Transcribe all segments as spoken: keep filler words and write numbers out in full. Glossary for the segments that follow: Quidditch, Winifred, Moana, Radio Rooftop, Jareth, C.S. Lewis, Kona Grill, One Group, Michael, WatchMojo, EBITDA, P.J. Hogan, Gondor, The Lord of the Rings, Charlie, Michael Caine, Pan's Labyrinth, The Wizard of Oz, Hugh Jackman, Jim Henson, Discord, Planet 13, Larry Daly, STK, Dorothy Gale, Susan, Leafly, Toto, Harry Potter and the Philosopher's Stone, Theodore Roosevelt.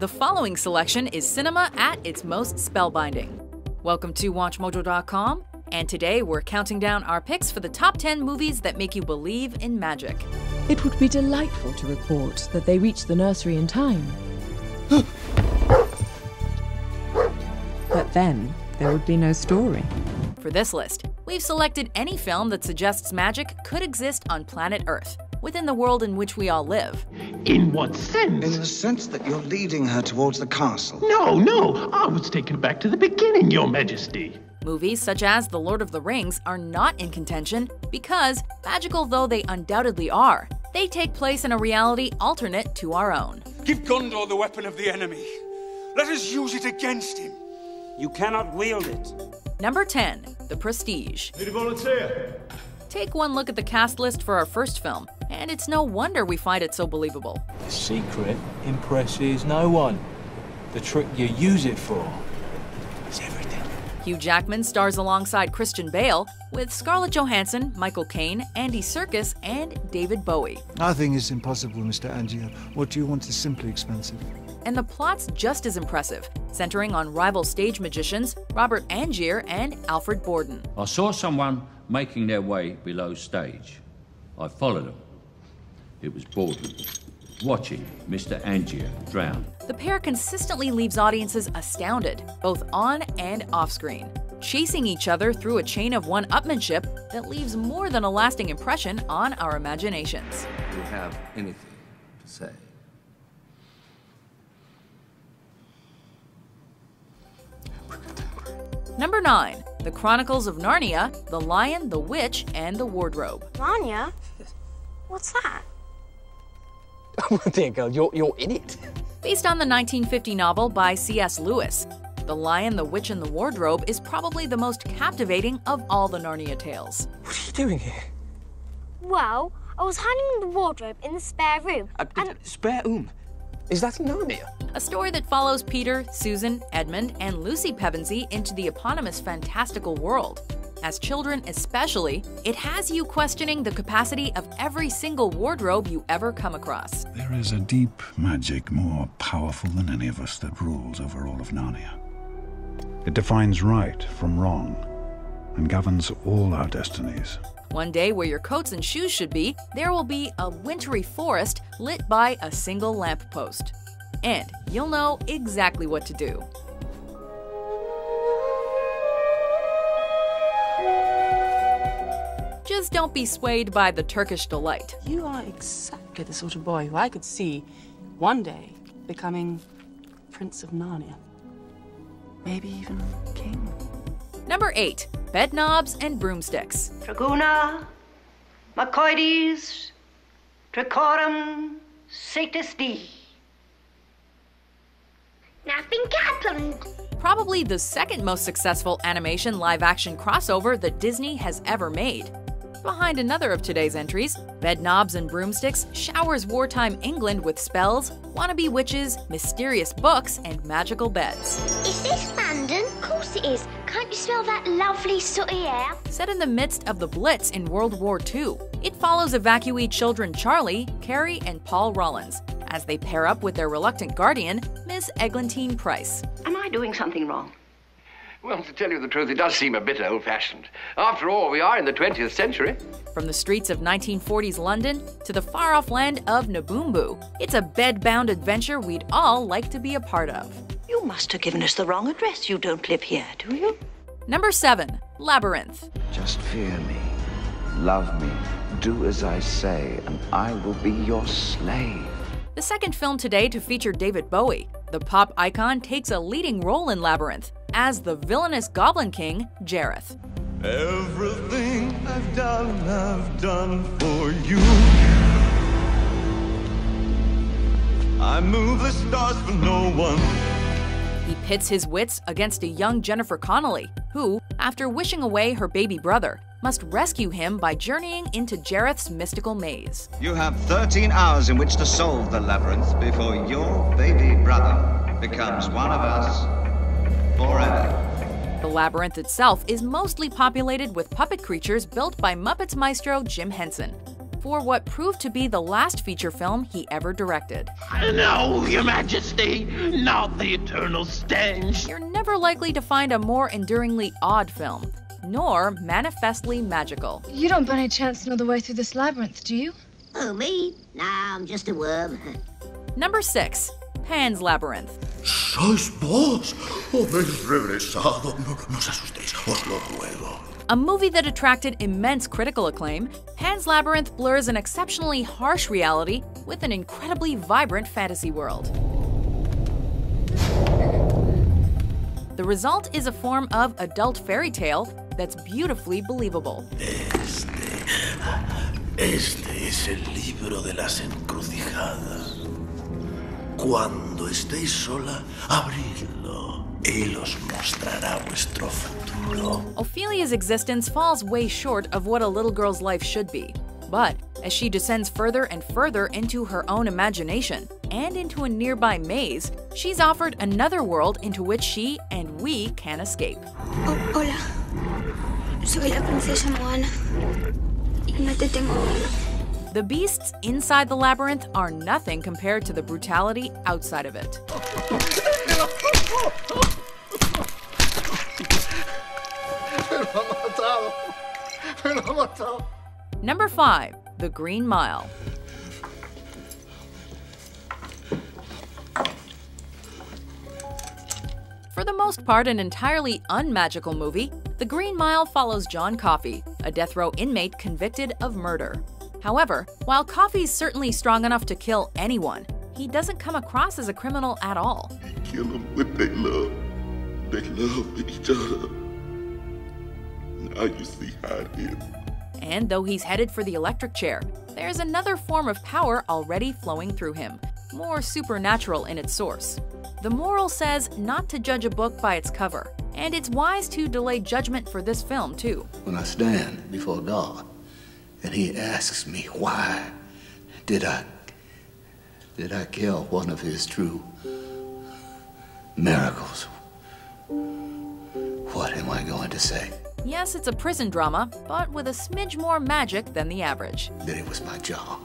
The following selection is cinema at its most spellbinding. Welcome to Watch Mojo dot com, and today we're counting down our picks for the top ten movies that make you believe in magic. It would be delightful to report that they reached the nursery in time. But then, there would be no story. For this list, we've selected any film that suggests magic could exist on planet Earth, within the world in which we all live. In what sense? In the sense that you're leading her towards the castle. No, no, I was taken back to the beginning, Your Majesty. Movies such as The Lord of the Rings are not in contention because, magical though they undoubtedly are, they take place in a reality alternate to our own. Give Gondor the weapon of the enemy. Let us use it against him. You cannot wield it. Number ten, The Prestige. Need a volunteer? Take one look at the cast list for our first film, and it's no wonder we find it so believable. The secret impresses no one. The trick you use it for is everything. Hugh Jackman stars alongside Christian Bale, with Scarlett Johansson, Michael Caine, Andy Serkis, and David Bowie. Nothing is impossible, Mister Angier. What you want is simply expensive. And the plot's just as impressive, centering on rival stage magicians Robert Angier and Alfred Borden. I saw someone making their way below stage. I followed them. It was Borden, watching Mister Angier drown. The pair consistently leaves audiences astounded, both on and off screen, chasing each other through a chain of one-upmanship that leaves more than a lasting impression on our imaginations. Do you have anything to say? Number nine, The Chronicles of Narnia, The Lion, the Witch, and the Wardrobe. Narnia? What's that? Oh, dear girl, you're, you're in it. Based on the nineteen fifty novel by C S Lewis, The Lion, the Witch, and the Wardrobe is probably the most captivating of all the Narnia tales. What are you doing here? Well, I was hanging the wardrobe in the spare room. Uh, and spare room? Is that in Narnia? A story that follows Peter, Susan, Edmund, and Lucy Pevensey into the eponymous fantastical world. As children especially, it has you questioning the capacity of every single wardrobe you ever come across. There is a deep magic more powerful than any of us that rules over all of Narnia. It defines right from wrong and governs all our destinies. One day where your coats and shoes should be, there will be a wintry forest lit by a single lamppost. And you'll know exactly what to do. Just don't be swayed by the Turkish delight. You are exactly the sort of boy who I could see one day becoming Prince of Narnia. Maybe even King. Number eight. Bed Knobs and Broomsticks. Traguna Macoides Tricorum Satus D. Nothing happened. Probably the second most successful animation live-action crossover that Disney has ever made. Behind another of today's entries, Bed Knobs and Broomsticks showers wartime England with spells, wannabe witches, mysterious books, and magical beds. Is this London? Of course it is. Can't you smell that lovely sooty air? Set in the midst of the Blitz in World War Two, it follows evacuee children Charlie, Carrie, and Paul Rollins as they pair up with their reluctant guardian, Miss Eglantine Price. Am I doing something wrong? Well, to tell you the truth, it does seem a bit old-fashioned. After all, we are in the twentieth century. From the streets of nineteen forties London to the far-off land of Naboombu, it's a bed-bound adventure we'd all like to be a part of. You must have given us the wrong address. You don't live here, do you? Number seven. Labyrinth. Just fear me, love me, do as I say, and I will be your slave. The second film today to feature David Bowie, the pop icon takes a leading role in Labyrinth as the villainous Goblin King, Jareth. Everything I've done, I've done for you. I move the stars for no one. He pits his wits against a young Jennifer Connelly, who, after wishing away her baby brother, must rescue him by journeying into Jareth's mystical maze. You have thirteen hours in which to solve the labyrinth before your baby brother becomes one of us forever. The labyrinth itself is mostly populated with puppet creatures built by Muppets maestro Jim Henson. for what proved to be the last feature film he ever directed. No, Your Majesty, not the eternal stench. You're never likely to find a more enduringly odd film, nor manifestly magical. You don't by any chance know the way through this labyrinth, do you? Oh, me? Nah, I'm just a worm. Number six, Pan's Labyrinth. Sois vos, os habéis regresado, no, no os asustéis, os lo ruego. A movie that attracted immense critical acclaim, Pan's Labyrinth blurs an exceptionally harsh reality with an incredibly vibrant fantasy world. The result is a form of adult fairy tale that's beautifully believable. Este, este es el libro de las encrucijadas. Cuando estéis sola, abridlo. Él os mostrará vuestro futuro. Ophelia's existence falls way short of what a little girl's life should be. But as she descends further and further into her own imagination and into a nearby maze, she's offered another world into which she and we can escape. Oh, hola. Soy la princesa Moana. Y no te tengo miedo. The beasts inside the labyrinth are nothing compared to the brutality outside of it. Number five, The Green Mile. For the most part, an entirely unmagical movie, The Green Mile follows John Coffey, a death row inmate convicted of murder. However, while Coffey's certainly strong enough to kill anyone, he doesn't come across as a criminal at all. They kill them with their love. They love each other. Now you see how it is. And though he's headed for the electric chair, there's another form of power already flowing through him, more supernatural in its source. The moral says not to judge a book by its cover, and it's wise to delay judgment for this film too. When I stand before God, and he asks me, why did I, did I kill one of his true miracles? What am I going to say? Yes, it's a prison drama, but with a smidge more magic than the average. That it was my job.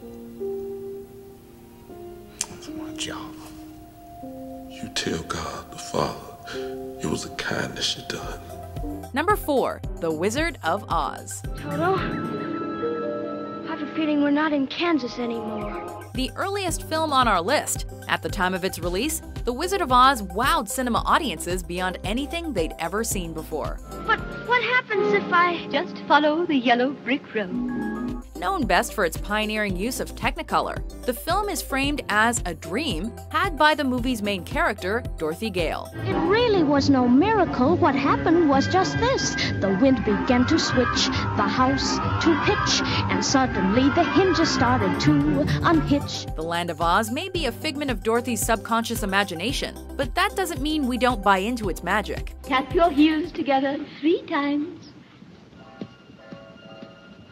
It was my job. You tell God the Father it was a kindness you done. Number four, The Wizard of Oz. Toto? Feeling we're not in Kansas anymore. The earliest film on our list. At the time of its release, The Wizard of Oz wowed cinema audiences beyond anything they'd ever seen before. But what happens if I just follow the yellow brick road? Known best for its pioneering use of Technicolor, the film is framed as a dream had by the movie's main character, Dorothy Gale. It really was no miracle. What happened was just this. The wind began to switch, the house to pitch, and suddenly the hinges started to unhitch. The Land of Oz may be a figment of Dorothy's subconscious imagination, but that doesn't mean we don't buy into its magic. Tap your heels together three times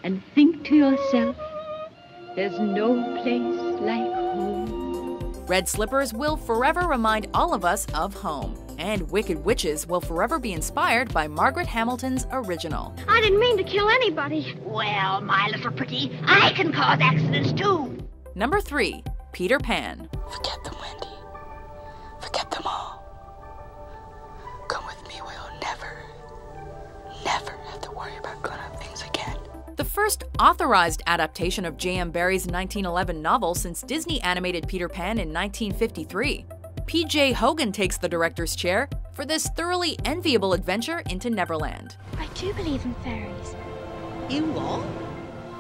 and think to yourself, there's no place like home. Red slippers will forever remind all of us of home, and Wicked Witches will forever be inspired by Margaret Hamilton's original. I didn't mean to kill anybody. Well, my little pretty, I can cause accidents too. Number three, Peter Pan. Forget them, Wendy. Forget them all. Come with me, we'll never, never have to worry about grown-up things again. The first authorized adaptation of J M Barrie's nineteen eleven novel since Disney animated Peter Pan in nineteen fifty-three. P J Hogan takes the director's chair for this thoroughly enviable adventure into Neverland. I do believe in fairies. You what?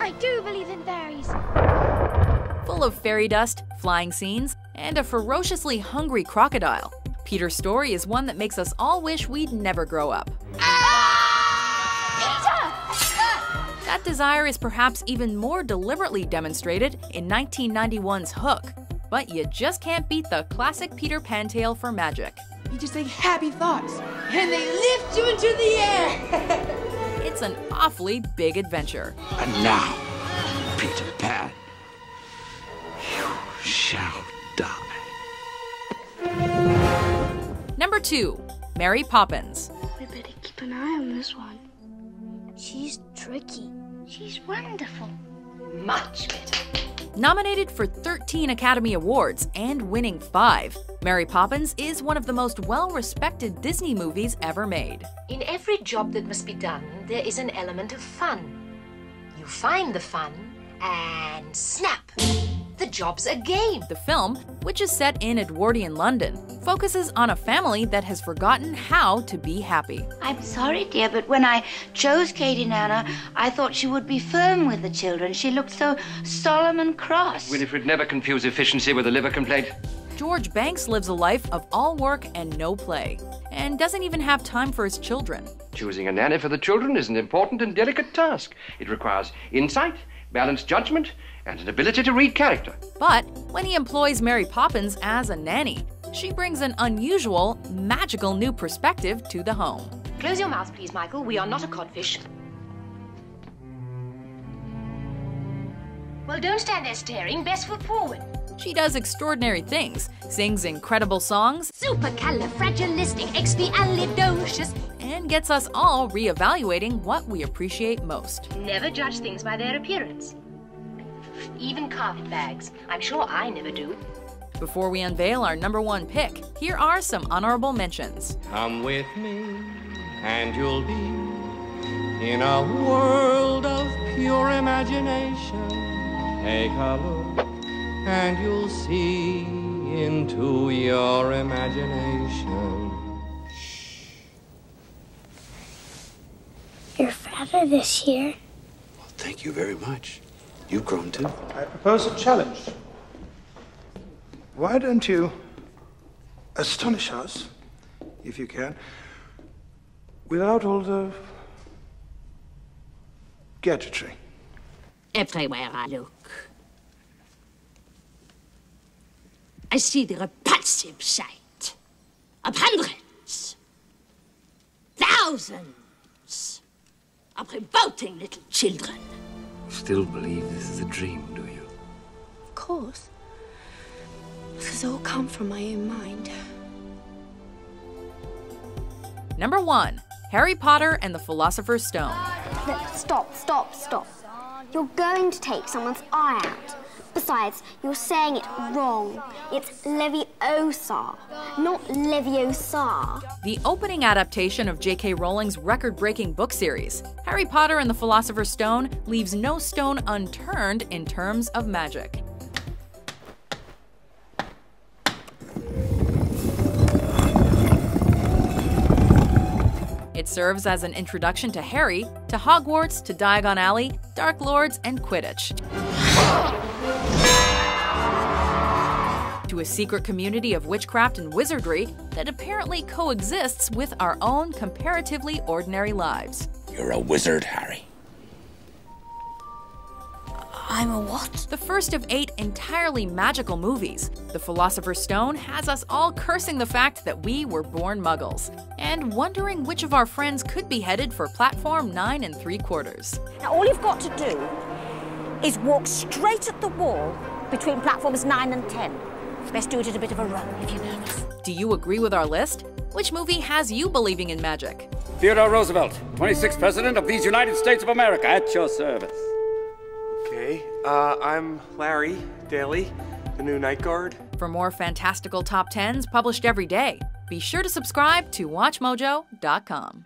I do believe in fairies. Full of fairy dust, flying scenes, and a ferociously hungry crocodile, Peter's story is one that makes us all wish we'd never grow up. That desire is perhaps even more deliberately demonstrated in nineteen ninety-one's Hook, but you just can't beat the classic Peter Pan tale for magic. You just think happy thoughts, and they lift you into the air! It's an awfully big adventure. And now, Peter Pan, you shall die. Number two, Mary Poppins. We better keep an eye on this one. She's tricky. She's wonderful. much better. Nominated for thirteen Academy Awards and winning five, Mary Poppins is one of the most well-respected Disney movies ever made. In every job that must be done, there is an element of fun. You find the fun and snap! The job's a game. The film, which is set in Edwardian London, focuses on a family that has forgotten how to be happy. I'm sorry, dear, but when I chose Katie Nana, I thought she would be firm with the children. She looked so solemn and cross. Winifred, never confuse efficiency with a liver complaint. George Banks lives a life of all work and no play, and doesn't even have time for his children. Choosing a nanny for the children is an important and delicate task. It requires insight, balanced judgment, and an ability to read character. But when he employs Mary Poppins as a nanny, she brings an unusual, magical new perspective to the home. Close your mouth, please, Michael. We are not a codfish. Well, don't stand there staring. Best foot forward. She does extraordinary things, sings incredible songs, supercalifragilisticexpialidocious, and gets us all reevaluating what we appreciate most. Never judge things by their appearance. Even carpet bags. I'm sure I never do. Before we unveil our number one pick, here are some honorable mentions. Come with me, and you'll be in a world of pure imagination. Take a look, and you'll see into your imagination. You're fatter this year. Well, thank you very much. You've grown too. I propose a challenge. Why don't you astonish us, if you can, without all the gadgetry? Everywhere I look, I see the repulsive sight of hundreds, thousands of revolting little children. Still believe this is a dream, do you? Of course. This has all come from my own mind. Number one, Harry Potter and the Philosopher's Stone. Look, stop, stop, stop. You're going to take someone's eye out. Besides, you're saying it wrong. It's Leviosa, not Leviosa. The opening adaptation of J K Rowling's record-breaking book series, Harry Potter and the Philosopher's Stone, leaves no stone unturned in terms of magic. It serves as an introduction to Harry, to Hogwarts, to Diagon Alley, Dark Lords, and Quidditch. To a secret community of witchcraft and wizardry that apparently coexists with our own comparatively ordinary lives. You're a wizard, Harry. I'm a what? The first of eight entirely magical movies, The Philosopher's Stone has us all cursing the fact that we were born muggles, and wondering which of our friends could be headed for platform nine and three quarters. Now all you've got to do is walk straight at the wall between platforms nine and ten. Best do it at a bit of a run if you're nervous. Do you agree with our list? Which movie has you believing in magic? Theodore Roosevelt, twenty-sixth President of these United States of America, at your service. Okay, uh, I'm Larry Daly, the new night guard. For more fantastical top tens published every day, be sure to subscribe to Watch Mojo dot com.